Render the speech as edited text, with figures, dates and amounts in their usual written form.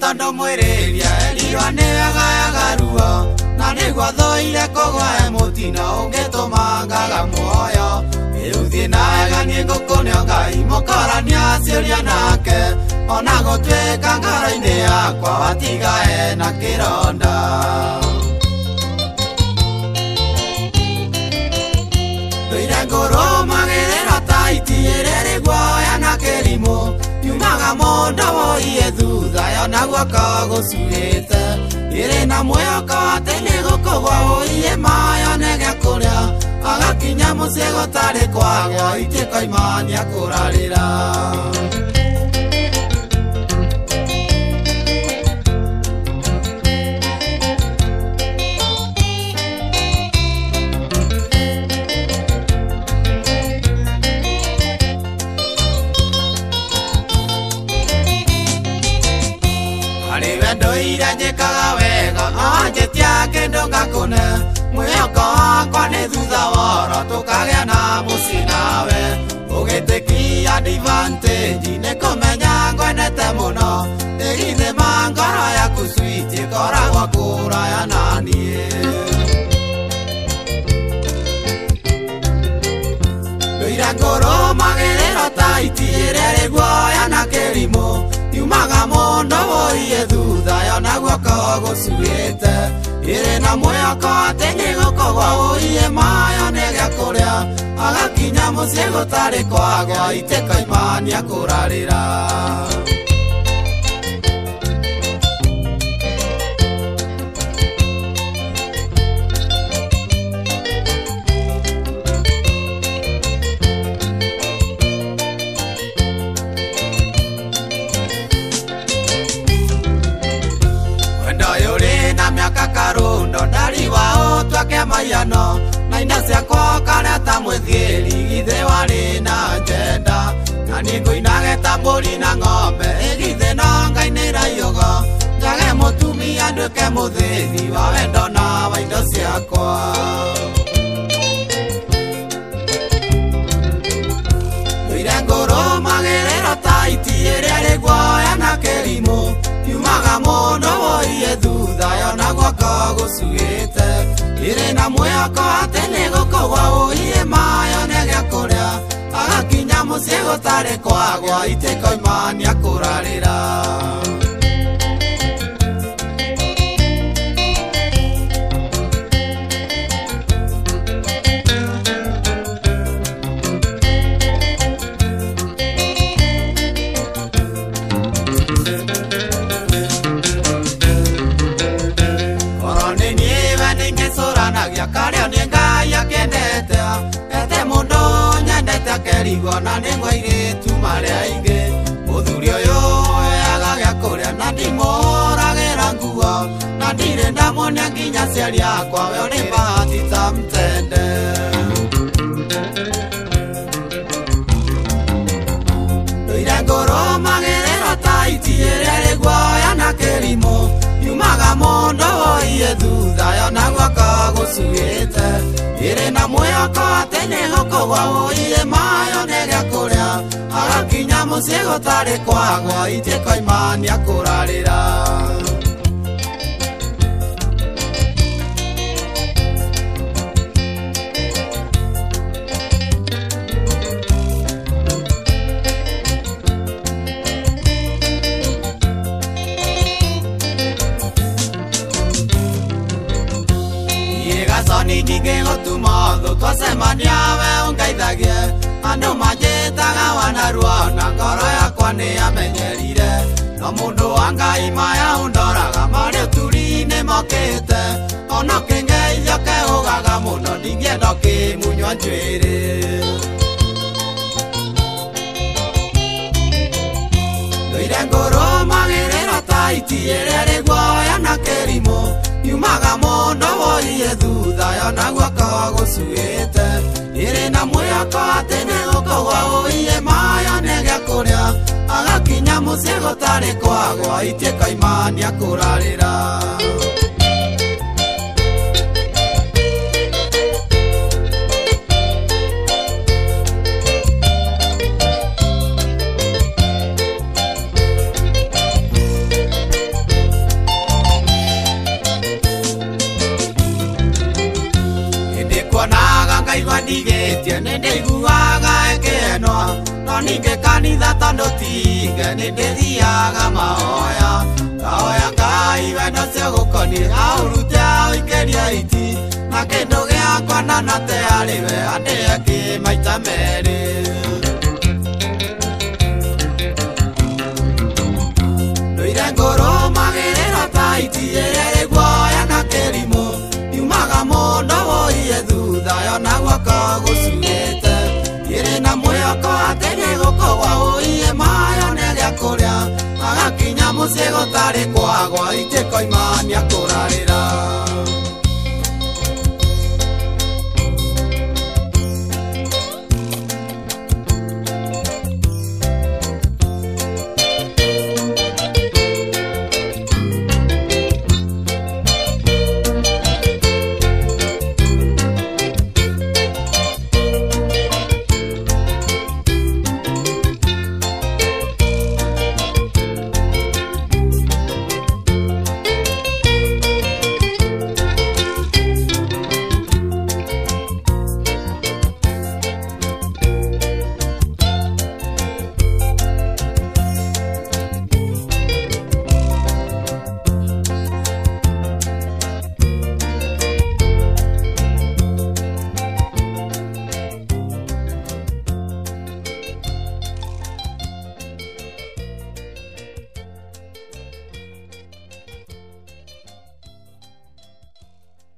tondo mwireria eliwa niagayaga ruo na niguo thoire kugwa mutina ungitumanga muoyo iruthie naga nigukunio Ngai mukorania aciria nake ona gutwika ngaraini yakwa watigae na kironda. Ngoro magerera taiti erere guaya na kerimo yumaga mondo oie thutha yona guoko gucurite ire na mwoka atene guko oie mayo nega kuria agakinya mucie gutari kwago itikoimania kurarira. Ndoira njikaga wega anjetia kendo ngakune mwihoko wakwa ni thutha woro tukagea na mucii nawe ugitikia advantage ni kumenya ngwenete muno igithima ngoro yaku switi koragwo kuraya na nie. Ndoira ngoro magerero taiti irere guoya na kerimo yumaga mondo oie thutha yona guoko gucurite ire na mwihoko ati nigukugwa oie mayo nega kuria agakinya mucie gutari kwago itikoimania kurarira. Karundo dari wao twake mayano na indacia kwa karata mwithiri githe wari na njenda na ninguinage ta mburi na ng'ombe githe na Ngai ni raiyogo ngage mutumia nduke muthiri wa wendo na wa indo ciakwa. Ndoira ngoro magerero taiti iria riguoya na kerimo yumaga mondo oie thutha yona guoko gucurite ire na mwihoko ati nigukugwa oie mayo nega kuria agakinya mucie gutari kwago itikoimania kurarira. Kario ni Ngai akendete ete mundu nyendete akerigo na ni ngwaire tu maria inge muthuri uyu aga gakuria na ndimuragira nguo na ndire ndamona nginya ciari yakwa we uri mbahati ta mtende. Ndoira ngoro magerero taiti iria riguoya na kerimo yumaga mondo oie thutha yona guoko gucurite ire na mwihoko ati nigukugwa oie mayo nega kuria agakinya mucie gutari kwago itikoimania kurarira. Ningingo tu modo tu asemania we ungaithagie andu majetaga wanarua na ngoro yakwa ni amenyerire no mundu wa Ngai maya undoraga mari turine mokete ona kenge yoke ugaga muno ndingienda kimunywa njwiri. Ndoira ngoro magerero taiti iria riguoya na kerimo yumaga mondo oie thutha yona guoko gucurite ire na mwihoko ati nigukugwa oie mayo nega kuria agakinya mucie gutari kwago itikoimania kurarira. Kaigua ndigitie ni ndiguaga keno no ninge kanitha tondu tinge ni ndithiaga mahoya oya Ngai wendo cio gukonie aurute aikeria iti na kindu giakwa na nate ariwe andiaki maita meri ndoire ngoro magirira ta iti yereguoya na kerimo niumaga muno woie thutha yona guoko gucumite iri na mwihoko atene gukowa woie mayo ne giakuria agakinya mucii gutari kwagwa itikoimania kurarira.